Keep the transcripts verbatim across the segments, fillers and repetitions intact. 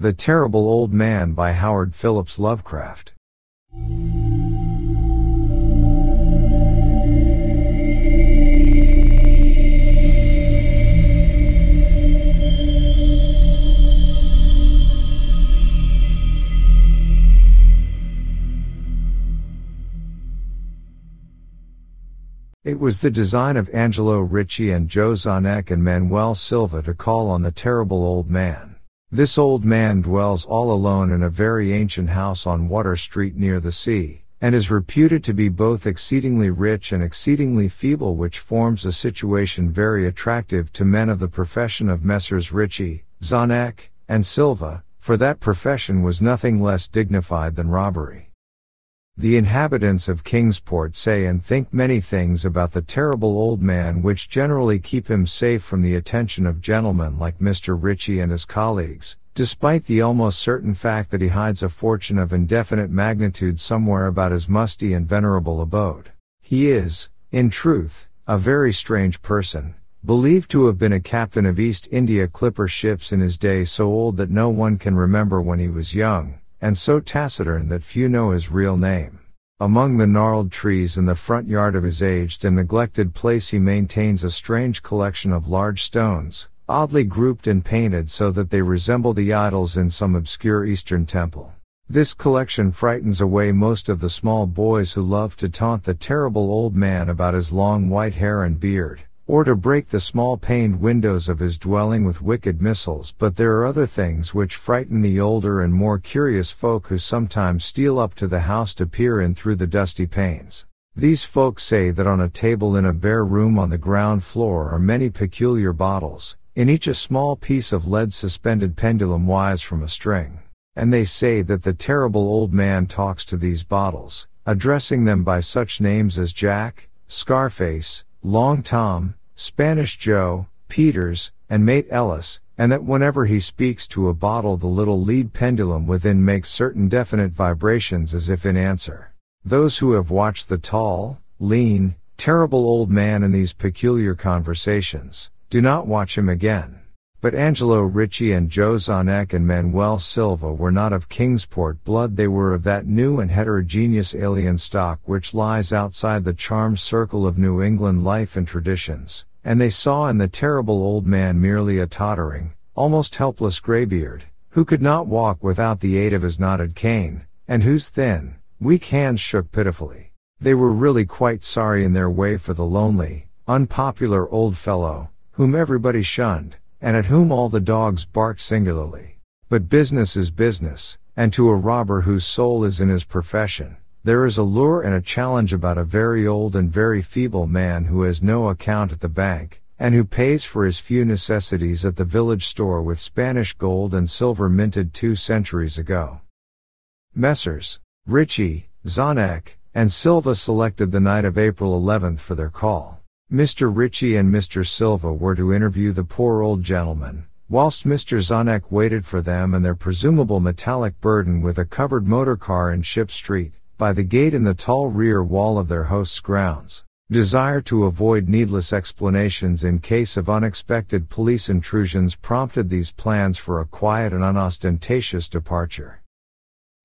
The Terrible Old Man by Howard Phillips Lovecraft. It was the design of Angelo Ricci and Joe Czanek and Manuel Silva to call on the terrible old man. This old man dwells all alone in a very ancient house on Water Street near the sea, and is reputed to be both exceedingly rich and exceedingly feeble, which forms a situation very attractive to men of the profession of Messrs Ricci, Czanek, and Silva, for that profession was nothing less dignified than robbery. The inhabitants of Kingsport say and think many things about the terrible old man which generally keep him safe from the attention of gentlemen like Mister Ricci and his colleagues, despite the almost certain fact that he hides a fortune of indefinite magnitude somewhere about his musty and venerable abode. He is, in truth, a very strange person, believed to have been a captain of East India clipper ships in his day, so old that no one can remember when he was young, and so taciturn that few know his real name. Among the gnarled trees in the front yard of his aged and neglected place he maintains a strange collection of large stones, oddly grouped and painted so that they resemble the idols in some obscure Eastern temple. This collection frightens away most of the small boys who love to taunt the terrible old man about his long white hair and beard, or to break the small paned windows of his dwelling with wicked missiles. But there are other things which frighten the older and more curious folk, who sometimes steal up to the house to peer in through the dusty panes. These folk say that on a table in a bare room on the ground floor are many peculiar bottles, in each a small piece of lead suspended pendulum-wise from a string. And they say that the terrible old man talks to these bottles, addressing them by such names as Jack, Scarface, Long Tom, Spanish Joe, Peters, and Mate Ellis, and that whenever he speaks to a bottle the little lead pendulum within makes certain definite vibrations as if in answer. Those who have watched the tall, lean, terrible old man in these peculiar conversations do not watch him again. But Angelo Ricci and Joe Czanek and Manuel Silva were not of Kingsport blood. They were of that new and heterogeneous alien stock which lies outside the charmed circle of New England life and traditions, and they saw in the terrible old man merely a tottering, almost helpless greybeard, who could not walk without the aid of his knotted cane, and whose thin, weak hands shook pitifully. They were really quite sorry in their way for the lonely, unpopular old fellow, whom everybody shunned, and at whom all the dogs barked singularly. But business is business, and to a robber whose soul is in his profession, there is a lure and a challenge about a very old and very feeble man who has no account at the bank, and who pays for his few necessities at the village store with Spanish gold and silver minted two centuries ago. Messrs. Ricci, Czanek, and Silva selected the night of April eleventh for their call. Mister Ricci and Mister Silva were to interview the poor old gentleman, whilst Mister Czanek waited for them and their presumable metallic burden with a covered motorcar in Ship Street, by the gate in the tall rear wall of their host's grounds. Desire to avoid needless explanations in case of unexpected police intrusions prompted these plans for a quiet and unostentatious departure.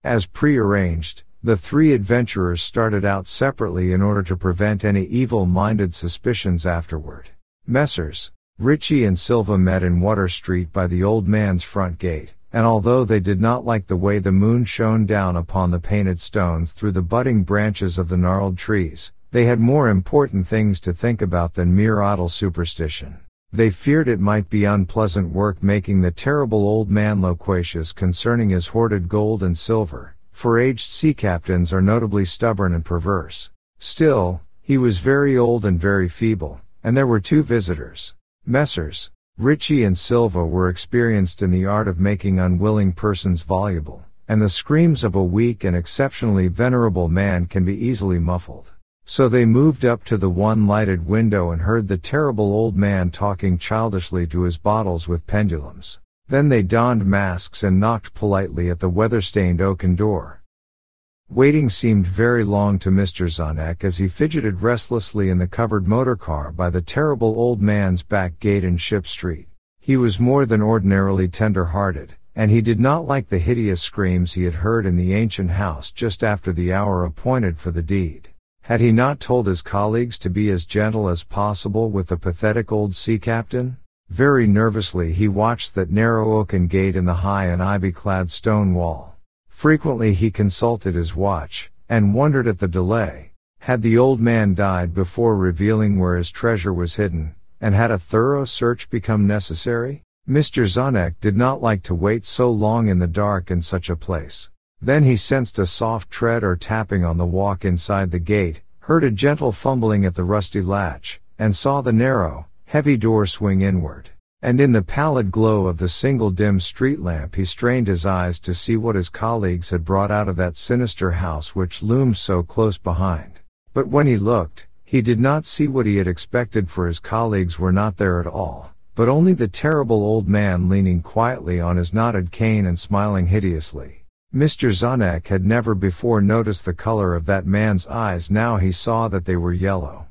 As prearranged, the three adventurers started out separately in order to prevent any evil-minded suspicions afterward. Messrs. Ricci and Silva met in Water Street by the old man's front gate, and although they did not like the way the moon shone down upon the painted stones through the budding branches of the gnarled trees, they had more important things to think about than mere idle superstition. They feared it might be unpleasant work making the terrible old man loquacious concerning his hoarded gold and silver, for aged sea captains are notably stubborn and perverse. Still, he was very old and very feeble, and there were two visitors. Messrs. Ricci and Silva were experienced in the art of making unwilling persons voluble, and the screams of a weak and exceptionally venerable man can be easily muffled. So they moved up to the one lighted window and heard the terrible old man talking childishly to his bottles with pendulums. Then they donned masks and knocked politely at the weather-stained oaken door. Waiting seemed very long to Mister Czanek as he fidgeted restlessly in the covered motorcar by the terrible old man's back gate in Ship Street. He was more than ordinarily tender-hearted, and he did not like the hideous screams he had heard in the ancient house just after the hour appointed for the deed. Had he not told his colleagues to be as gentle as possible with the pathetic old sea captain? Very nervously he watched that narrow oaken gate in the high and ivy-clad stone wall. Frequently he consulted his watch, and wondered at the delay. Had the old man died before revealing where his treasure was hidden, and had a thorough search become necessary? Mister Czanek did not like to wait so long in the dark in such a place. Then he sensed a soft tread or tapping on the walk inside the gate, heard a gentle fumbling at the rusty latch, and saw the narrow, heavy door swing inward. And in the pallid glow of the single dim street lamp he strained his eyes to see what his colleagues had brought out of that sinister house which loomed so close behind. But when he looked, he did not see what he had expected, for his colleagues were not there at all, but only the terrible old man leaning quietly on his knotted cane and smiling hideously. Mister Czanek had never before noticed the color of that man's eyes. Now he saw that they were yellow.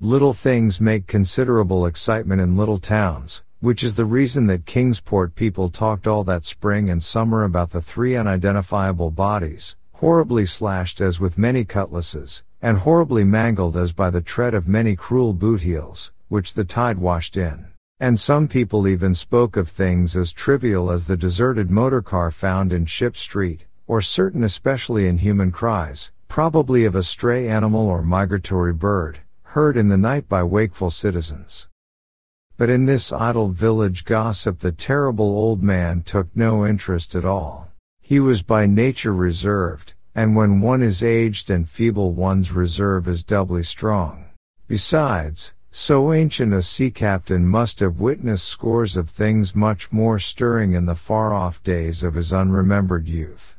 Little things make considerable excitement in little towns, which is the reason that Kingsport people talked all that spring and summer about the three unidentifiable bodies, horribly slashed as with many cutlasses, and horribly mangled as by the tread of many cruel boot heels, which the tide washed in. And some people even spoke of things as trivial as the deserted motorcar found in Ship Street, or certain especially inhuman cries, probably of a stray animal or migratory bird, heard in the night by wakeful citizens. But in this idle village gossip the terrible old man took no interest at all. He was by nature reserved, and when one is aged and feeble one's reserve is doubly strong. Besides, so ancient a sea captain must have witnessed scores of things much more stirring in the far-off days of his unremembered youth.